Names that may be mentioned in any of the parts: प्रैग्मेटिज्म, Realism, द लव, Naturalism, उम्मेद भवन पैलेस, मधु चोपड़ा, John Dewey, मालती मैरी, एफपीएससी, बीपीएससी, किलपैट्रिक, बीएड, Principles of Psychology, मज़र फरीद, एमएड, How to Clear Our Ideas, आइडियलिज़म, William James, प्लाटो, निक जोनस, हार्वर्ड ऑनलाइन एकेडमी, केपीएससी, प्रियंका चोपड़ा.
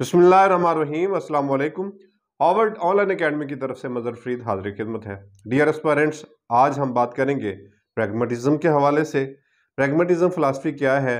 बिस्मिल्लाहिर्रहमानिर्रहीम अस्सलाम वालेकुम। हार्वर्ड ऑनलाइन एकेडमी की तरफ से मज़र फरीद हाज़िर खिदमत है। डियर एस्पायरेंट्स, आज हम बात करेंगे प्रैग्मेटिज्म के हवाले से। प्रैग्मेटिज्म फ़िलासफ़ी क्या है,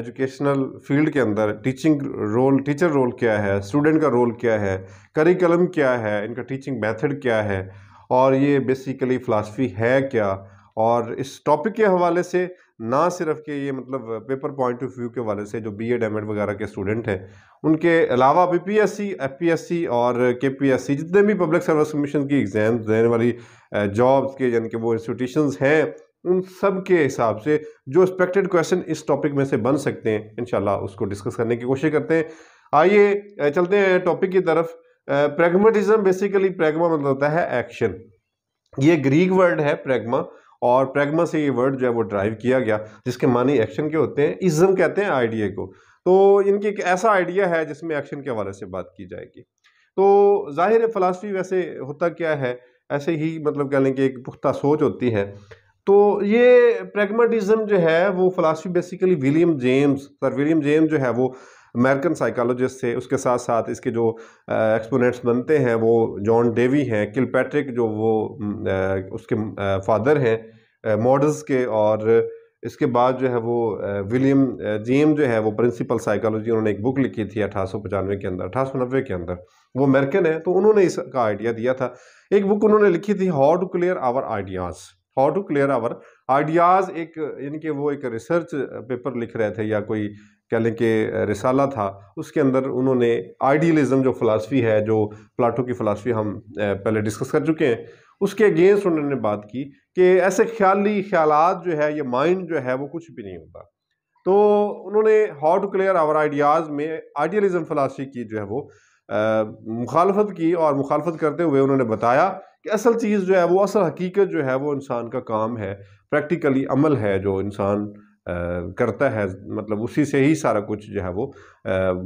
एजुकेशनल फील्ड के अंदर टीचर रोल क्या है, स्टूडेंट का रोल क्या है, करिकुलम क्या है, इनका टीचिंग मैथड क्या है, और ये बेसिकली फ़िलासफ़ी है क्या। और इस टॉपिक के हवाले से ना सिर्फ कि ये मतलब पेपर पॉइंट ऑफ व्यू के वाले से जो बीएड एमएड वगैरह के स्टूडेंट हैं, उनके अलावा बीपीएससी, एफपीएससी और केपीएससी जितने भी पब्लिक सर्विस कमीशन की एग्ज़ाम देने वाली जॉब्स के यानी कि वो इंस्टीट्यूशंस हैं, उन सब के हिसाब से जो एक्सपेक्टेड क्वेश्चन इस टॉपिक में से बन सकते हैं, इंशाल्लाह उसको डिस्कस करने की कोशिश करते हैं। आइए चलते हैं टॉपिक की तरफ। प्रैग्मेटिज्म, बेसिकली प्रैग्मा मतलब होता है एक्शन। ये ग्रीक वर्ड है प्रैग्मा, और प्रैग्मा से ये वर्ड जो है वो ड्राइव किया गया, जिसके मानी एक्शन के होते हैं। इज्म कहते हैं आइडिया को। तो इनके एक ऐसा आइडिया है जिसमें एक्शन के हवाले से बात की जाएगी। तो जाहिर है फ़िलासफ़ी वैसे होता क्या है, ऐसे ही मतलब कह लें कि एक पुख्ता सोच होती है। तो ये प्रैग्मेटिज्म जो है वो philosophy basically sir William James जो है वो अमेरिकन साइकोलॉजिस्ट थे। उसके साथ साथ इसके जो एक्सपोनेंट्स बनते हैं वो जॉन डेवी हैं, किलपैट्रिक जो वो उसके फादर हैं मॉडल्स के, और इसके बाद जो है वो विलियम जेम्स जो है वो प्रिंसिपल साइकोलॉजी, उन्होंने एक बुक लिखी थी 1895 के अंदर, 1890 के अंदर। वो अमेरिकन है, तो उन्होंने इसका आइडिया दिया था। एक बुक उन्होंने लिखी थी how to clear our ideas. एक यानी कि वो एक रिसर्च पेपर लिख रहे थे या कोई कह लें कि रिसाला था। उसके अंदर उन्होंने आइडियलिज़म जो फ़िलासफ़ी है, जो प्लाटो की फ़िलासफ़ी हम पहले डिस्कस कर चुके हैं, उसके अगेंस्ट उन्होंने बात की कि ऐसे ख्यालात जो है या माइंड जो है वो कुछ भी नहीं होता। तो उन्होंने how to clear our ideas में आइडियलिज़म फ़िलासफ़ी की जो है वो मुखालफत की, और मुखालफत करते हुए उन्होंने बताया कि असल चीज़ जो है वो, असल हकीकत जो है वो इंसान का काम है, प्रैक्टिकली अमल है जो इंसान करता है, मतलब उसी से ही सारा कुछ जो है वो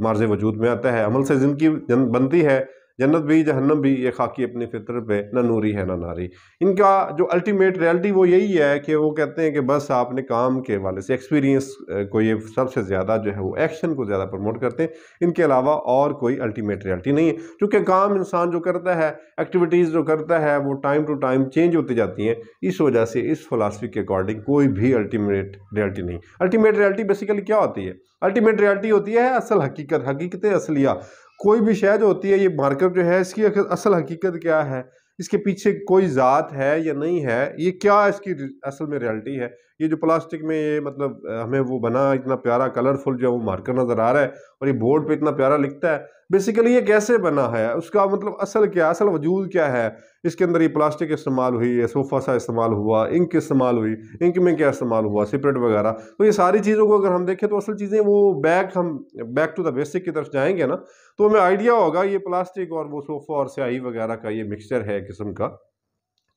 मार्ज़े वजूद में आता है। अमल से ज़िंदगी बनती है, जन्नत भी जहन्नम भी, ये खाकी अपनी फितरत पे, ना नूरी है ना नारी। इनका जो अल्टीमेट रियलिटी वो यही है कि वो कहते हैं कि बस आपने काम के वाले से एक्सपीरियंस को, ये सबसे ज़्यादा जो है वो एक्शन को ज़्यादा प्रमोट करते हैं। इनके अलावा और कोई अल्टीमेट रियलिटी नहीं है, क्योंकि काम इंसान जो करता है, एक्टिविटीज़ जो करता है वो टाइम टू टाइम चेंज होती जाती हैं। इस वजह से इस फ़िलासफ़ी के अकॉर्डिंग कोई भी अल्टीमेट रियलिटी नहीं। अल्टीमेट रियलिटी बेसिकली क्या होती है? अल्टीमेट रियलिटी होती है असल हकीकत, हकीकत असलिया। कोई भी शय जो होती है, ये मार्कर जो है, इसकी असल हकीकत क्या है, इसके पीछे कोई ज़ात है या नहीं है, ये क्या इसकी असल में रियलिटी है। ये जो प्लास्टिक में ये मतलब हमें वो बना इतना प्यारा कलरफुल जो है वो मार्कर नज़र आ रहा है, और ये बोर्ड पे इतना प्यारा लिखता है, बेसिकली ये कैसे बना है, उसका मतलब असल क्या, असल वजूद क्या है। इसके अंदर ये प्लास्टिक इस्तेमाल हुई, ये सोफ़ा सा इस्तेमाल हुआ, इंक इस्तेमाल हुई, इंक में क्या इस्तेमाल हुआ, सिपरेट वगैरह। तो ये सारी चीज़ों को अगर हम देखें तो असल चीज़ें वो हम बैक टू द बेसिक की तरफ जाएंगे ना, तो हमें आइडिया होगा ये प्लास्टिक और वो सोफ़ा और स्याही वगैरह का ये मिक्सचर है किस्म का।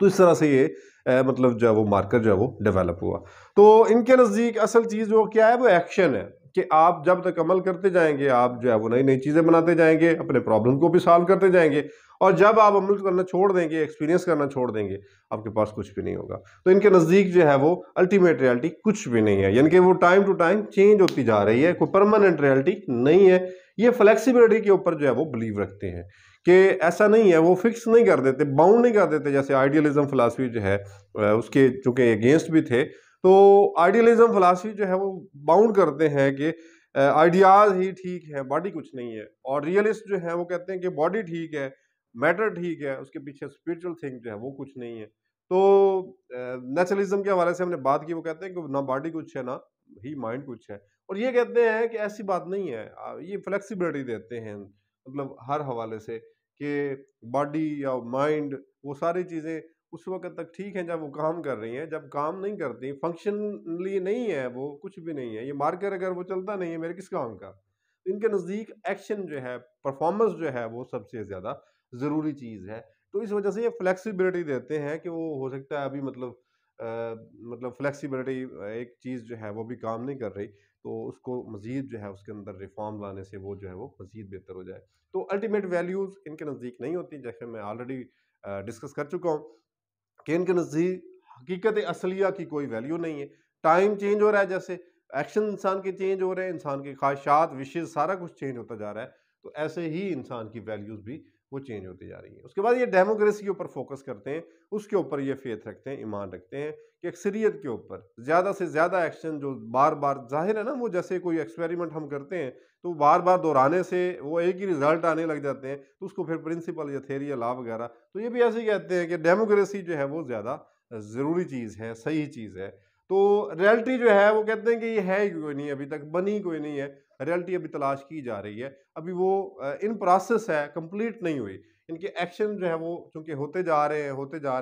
तो इस तरह से ये मतलब जो है वो मार्कर जो है वो डेवलप हुआ। तो इनके नज़दीक असल चीज़ वो क्या है, वो एक्शन है कि आप जब तक अमल करते जाएंगे, आप जो है वो नई नई चीज़ें बनाते जाएंगे, अपने प्रॉब्लम को भी सॉल्व करते जाएंगे, और जब आप अमल करना छोड़ देंगे, एक्सपीरियंस करना छोड़ देंगे, आपके पास कुछ भी नहीं होगा। तो इनके नज़दीक जो है वो अल्टीमेट रियलिटी कुछ भी नहीं है, यानी कि वो टाइम टू टाइम चेंज होती जा रही है, कोई परमानेंट रियलिटी नहीं है। ये फ्लेक्सिबिलिटी के ऊपर जो है वो बिलीव रखते हैं कि ऐसा नहीं है, वो फिक्स नहीं कर देते, बाउंड नहीं कर देते। जैसे आइडियलिज़म फ़िलासफ़ी जो है उसके चूँकि अगेंस्ट भी थे, तो आइडियलिज़म फ़िलासफ़ी जो है वो बाउंड करते हैं कि आइडियाज़ ही ठीक है, बॉडी कुछ नहीं है। और रियलिस्ट जो है वो कहते हैं कि बॉडी ठीक है, मैटर ठीक है, उसके पीछे स्पिरिचुअल थिंग जो है वो कुछ नहीं है। तो नेचुरलिज्म के हवाले से हमने बात की, वो कहते हैं कि ना बॉडी कुछ है ना ही माइंड कुछ है, और ये कहते हैं कि ऐसी बात नहीं है। ये फ्लेक्सिबिलिटी देते हैं मतलब हर हवाले से कि बॉडी या माइंड वो सारी चीज़ें उस वक्त तक ठीक हैं जब वो काम कर रही हैं, जब काम नहीं करती, फंक्शनली नहीं है, वो कुछ भी नहीं है। ये मार्कर अगर वो चलता नहीं है मेरे किस काम का। इनके नज़दीक एक्शन जो है, परफॉर्मेंस जो है वो सबसे ज़्यादा ज़रूरी चीज़ है। तो इस वजह से ये फ्लेक्सिबिलिटी देते हैं कि वो हो सकता है अभी मतलब फ्लेक्सिबिलिटी एक चीज़ जो है वो भी काम नहीं कर रही, तो उसको मज़ीद जो है उसके अंदर रिफॉर्म लाने से वो जो है वो मज़ीद बेहतर हो जाए। तो अल्टीमेट वैल्यूज़ इनके नज़दीक नहीं होती, जैसे मैं ऑलरेडी डिस्कस कर चुका हूँ कि इनके नज़दीक हकीकत असलिया की कोई वैल्यू नहीं है। टाइम चेंज हो रहा है, जैसे एक्शन इंसान के चेंज हो रहे हैं, इंसान के ख्वाहिशात, विशेज़, सारा कुछ चेंज होता जा रहा है। तो ऐसे ही इंसान की वैल्यूज़ भी वो चेंज होती जा रही है। उसके बाद ये डेमोक्रेसी के ऊपर फोकस करते हैं, उसके ऊपर ये फेथ रखते हैं, ईमान रखते हैं कि अक्सरियत के ऊपर ज़्यादा से ज़्यादा एक्शन जो बार बार जाहिर है ना, वो जैसे कोई एक्सपेरिमेंट हम करते हैं तो बार बार दोहराने से वो एक ही रिज़ल्ट आने लग जाते हैं, तो उसको फिर प्रिंसिपल या थेरी या लॉ वगैरह, तो ये भी ऐसे ही कहते हैं कि डेमोक्रेसी जो है वो ज़्यादा ज़रूरी चीज़ है, सही चीज़ है। तो रियलिटी जो है वो कहते हैं कि ये है कोई नहीं, अभी तक बनी कोई नहीं है, रियलिटी अभी तलाश की जा रही है, अभी वो इन प्रोसेस है, कंप्लीट नहीं हुई। इनके एक्शन जो है वो चूँकि होते जा रहे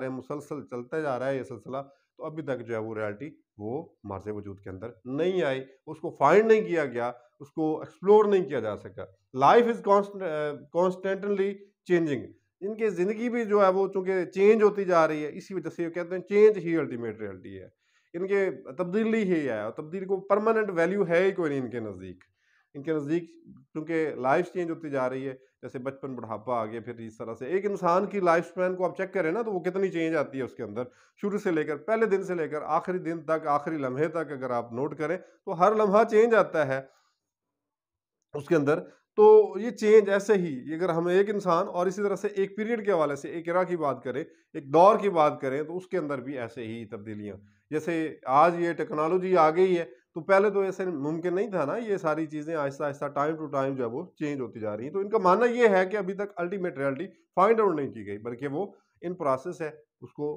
हैं मुसलसल चलता जा रहा है ये सिलसिला, तो अभी तक जो है वो रियलिटी वो हमारे वजूद के अंदर नहीं आई, उसको फाइंड नहीं किया गया, उसको एक्सप्लोर नहीं किया जा सका। लाइफ इज़ कॉन्स्टेंटली चेंजिंग, इनकी ज़िंदगी भी जो है वो चूँकि चेंज होती जा रही है, इसी वजह से ये कहते हैं चेंज ही अल्टीमेट रियलिटी है। इनके तब्दीली ही है, और तब्दीली को परमानेंट वैल्यू है ही कोई नहीं इनके नज़दीक, क्योंकि लाइफ चेंज होती जा रही है, जैसे बचपन बुढ़ापा आ गया, फिर इस तरह से एक इंसान की लाइफ स्पैन को आप चेक करें ना, तो वो कितनी चेंज आती है उसके अंदर, शुरू से लेकर पहले दिन से लेकर आखिरी दिन तक, आखिरी लम्हे तक अगर आप नोट करें तो हर लम्हा चेंज आता है उसके अंदर। तो ये चेंज ऐसे ही, अगर हम एक इंसान और इसी तरह से एक पीरियड के हवाले से एक एरा की बात करें, एक दौर की बात करें, तो उसके अंदर भी ऐसे ही तब्दीलियाँ, जैसे आज ये टेक्नोलॉजी आ गई है, तो पहले तो ऐसे मुमकिन नहीं था ना, ये सारी चीज़ें Aahista Aahista time to time जो है वो चेंज होती जा रही हैं। तो इनका मानना ये है कि अभी तक अल्टीमेट रियलिटी फाइंड आउट नहीं की गई, बल्कि वो इन प्रोसेस है, उसको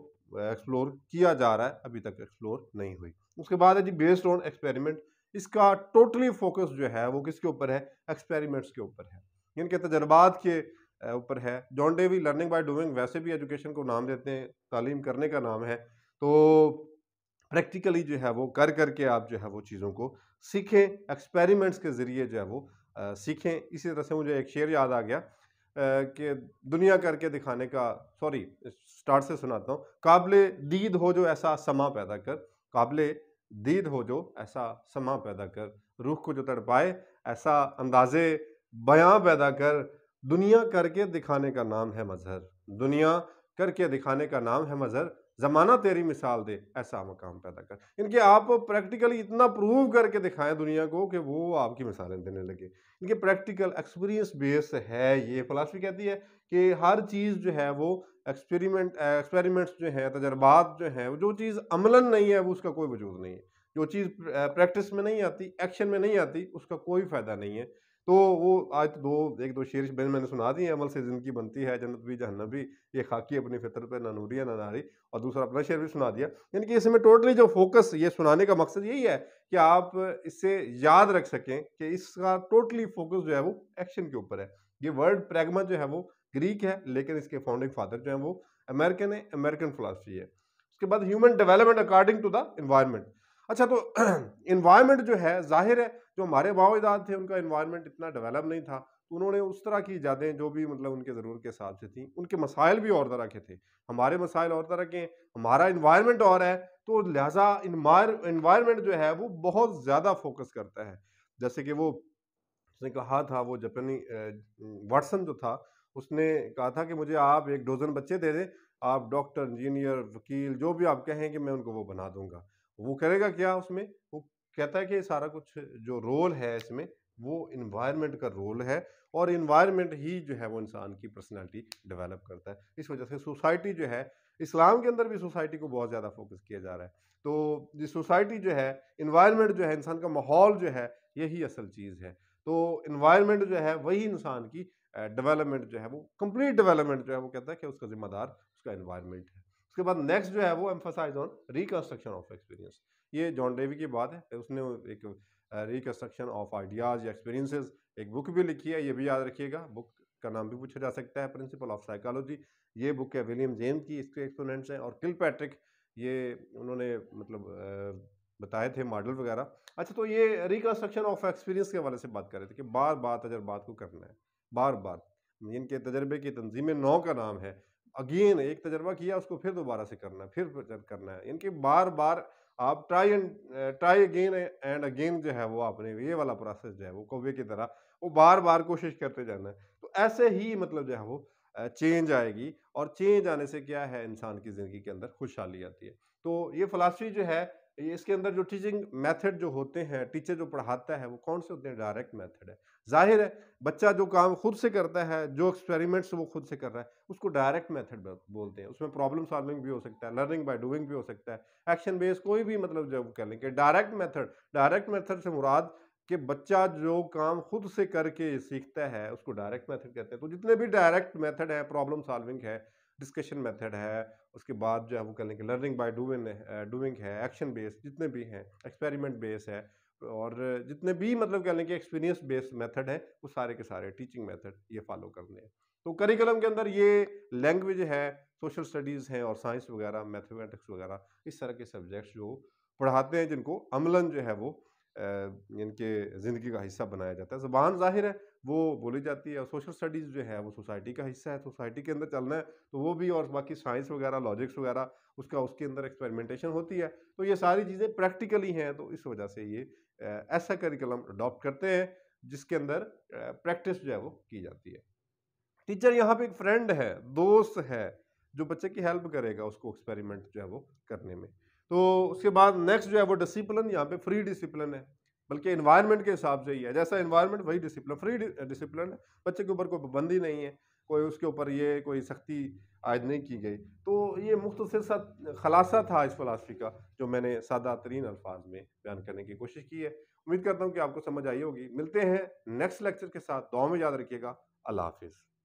एक्सप्लोर किया जा रहा है, अभी तक एक्सप्लोर नहीं हुई। उसके बाद है जी बेस्ड ऑन एक्सपेरिमेंट, इसका टोटली फोकस जो है वो किसके ऊपर है, एक्सपेरिमेंट्स के ऊपर है, इनके तजर्बात के ऊपर है। John Dewey learning by doing वैसे भी एजुकेशन को नाम देते हैं, तालीम करने का नाम है, तो प्रैक्टिकली जो है वो कर करके आप जो है वो चीज़ों को सीखें, एक्सपेरिमेंट्स के ज़रिए जो है वो सीखें। इसी तरह से मुझे एक शेर याद आ गया कि दुनिया करके दिखाने का, सॉरी स्टार्ट से सुनाता हूँ, काबिले दीद हो जो ऐसा समा पैदा कर, काबिले दीद हो जो ऐसा समा पैदा कर, रूह को जो तड़पाए ऐसा अंदाजे बयां पैदा कर, दुनिया करके दिखाने का नाम है मजहर, दुनिया करके दिखाने का नाम है मजहर, ज़माना तेरी मिसाल दे ऐसा मकाम पैदा कर। इनके आप प्रैक्टिकली इतना प्रूव करके दिखाएं दुनिया को कि वो आपकी मिसालें देने लगे। इनके प्रैक्टिकल एक्सपीरियंस बेस है, ये फिलासफी कहती है कि हर चीज़ जो है वो एक्सपेरिमेंट्स जो हैं, तजर्बात जो हैं, जो चीज़ अमलन नहीं है वो उसका कोई वजूद नहीं है, जो चीज़ प्रैक्टिस में नहीं आती, एक्शन में नहीं आती, उसका कोई फ़ायदा नहीं है। तो वो आज एक दो शेर मैंने सुना दिए, अमल से ज़िंदगी बनती है, जन्नत भी जहन्नम भी, ये खाकी अपनी फितर पे ना नूरिया ना नारी, और दूसरा अपना शेर भी सुना दिया। यानी कि इसमें टोटली जो फोकस, ये सुनाने का मकसद यही है कि आप इससे याद रख सकें कि इसका टोटली फोकस जो है वो एक्शन के ऊपर है। ये वर्ड प्रैग्मा जो है वो ग्रीक है, लेकिन इसके फाउंडिंग फादर जो है वो अमेरिकन है, अमेरिकन फिलासफी है। उसके बाद human development according to the environment. अच्छा, तो एनवायरनमेंट जो है, जाहिर है जो हमारे बाप अजदाद थे उनका एनवायरनमेंट इतना डेवलप नहीं था, उन्होंने उस तरह की इजादें जो भी मतलब उनके ज़रूरत के हिसाब से थी, उनके मसाइल भी और तरह के थे, हमारे मसाइल और तरह के हैं, हमारा एनवायरनमेंट और है, तो लिहाजा एनवायरनमेंट जो है वो बहुत ज़्यादा फोकस करता है। जैसे कि वो उसने कहा था, वो जापानी वाटसन जो था उसने कहा था कि मुझे आप 12 बच्चे दे दें, आप डॉक्टर, इंजीनियर, वकील, जो भी आप कहें कि मैं उनको वो बना दूंगा। वो करेगा क्या उसमें, वो कहता है कि सारा कुछ जो रोल है इसमें वो इन्वायरमेंट का रोल है, और इन्वायरमेंट ही जो है वो इंसान की पर्सनालिटी डेवलप करता है। इस वजह से सोसाइटी जो है, इस्लाम के अंदर भी सोसाइटी को बहुत ज़्यादा फोकस किया जा रहा है। तो ये सोसाइटी जो है, इन्वायरमेंट जो है, इंसान का माहौल जो है, यही असल चीज़ है। तो इन्वायरमेंट जो है वही इंसान की डेवलपमेंट जो है वो कंप्लीट डेवलपमेंट जो है वो कहता है कि उसका जिम्मेदार उसका एनवायरनमेंट है। उसके बाद नेक्स्ट जो है वो emphasise on reconstruction of experience. ये जॉन डेवी की बात है, उसने एक रिकंस्ट्रक्शन ऑफ आइडियाज़ या एक्सपीरियंसेस एक बुक भी लिखी है, ये भी याद रखिएगा। बुक का नाम भी पूछा जा सकता है, प्रिंसिपल ऑफ साइकोलॉजी। ये बुक है विलियम जेम्स की, इसके एक्सपोनेंट्स हैं, और किलपैट्रिक, ये उन्होंने मतलब बताए थे मॉडल वगैरह। अच्छा, तो ये रिकंस्ट्रक्शन ऑफ एक्सपीरियंस के हवाले से बात कर रहे थे कि बार बार तजर्बात को करना है, बार बार इनके तजर्बे की तंजीम 9 का नाम है। अगेन एक तजर्बा किया, उसको फिर दोबारा से करना है, फिर करना है, इनके बार बार आप ट्राई अगेन एंड अगेन जो है वो आपने ये वाला प्रोसेस जो है वो कौवे की तरह वो बार बार कोशिश करते जाना है। तो ऐसे ही मतलब जो है वो चेंज आएगी, और चेंज आने से क्या है, इंसान की ज़िंदगी के अंदर खुशहाली आती है। तो ये फ़िलासफ़ी जो है इसके अंदर जो टीचिंग मेथड जो होते हैं, टीचर जो पढ़ाता है वो कौन से होते हैं? डायरेक्ट मेथड है। जाहिर है बच्चा जो काम खुद से करता है, जो एक्सपेरिमेंट्स वो खुद से कर रहा है, उसको डायरेक्ट मेथड बोलते हैं। उसमें प्रॉब्लम सॉल्विंग भी हो सकता है, लर्निंग बाय डूइंग भी हो सकता है, एक्शन बेस्ड कोई भी, मतलब जब कह लें कि डायरेक्ट मेथड से मुराद कि बच्चा जो काम खुद से करके सीखता है उसको डायरेक्ट मेथड कहते हैं। तो जितने भी डायरेक्ट मेथड है, प्रॉब्लम सॉल्विंग है, डिस्कशन मेथड है, उसके बाद जो है वो कहने के लर्निंग बाय डूइंग है, एक्शन बेस्ड जितने भी हैं, एक्सपेरिमेंट बेस्ड है, और जितने भी मतलब कहने के एक्सपीरियंस बेस्ड मेथड है वो सारे के सारे टीचिंग मेथड ये फॉलो करने हैं। तो करिकुलम के अंदर ये लैंग्वेज है, सोशल स्टडीज़ हैं और साइंस वगैरह, मैथमेटिक्स वगैरह, इस तरह के सब्जेक्ट्स जो पढ़ाते हैं जिनको अमलन जो है वो इनके ज़िंदगी का हिस्सा बनाया जाता है। ज़बान ज़ाहिर है वो बोली जाती है, और सोशल स्टडीज़ जो है वो सोसाइटी का हिस्सा है, सोसाइटी के अंदर चलना है तो वो भी, और बाकी साइंस वगैरह, लॉजिक्स वगैरह उसके अंदर एक्सपेरिमेंटेशन होती है। तो ये सारी चीज़ें प्रैक्टिकली हैं, तो इस वजह से ये ऐसा करिकुलम अडॉप्ट करते हैं जिसके अंदर प्रैक्टिस जो है वो की जाती है। टीचर यहाँ पर एक फ्रेंड है, दोस्त है, जो बच्चे की हेल्प करेगा उसको एक्सपेरिमेंट जो है वो करने में। तो उसके बाद नेक्स्ट जो है वो डिसिप्लिन, यहाँ पे फ्री डिसिप्लिन है, बल्कि एनवायरनमेंट के हिसाब से ही है, जैसा एनवायरनमेंट वही डिसिप्लिन, फ्री डिसिप्लिन है। बच्चे के ऊपर कोई पाबंदी नहीं है, कोई उसके ऊपर ये कोई सख्ती आयद नहीं की गई। तो ये मुख्तसर सा खलासा था इस फिलासफी का, जो मैंने सादा तरीन अल्फाज में बयान करने की कोशिश की है। उम्मीद करता हूँ कि आपको समझ आई होगी। मिलते हैं नेक्स्ट लेक्चर के साथ। दुआ में याद रखिएगा। अल्लाह हाफिज़।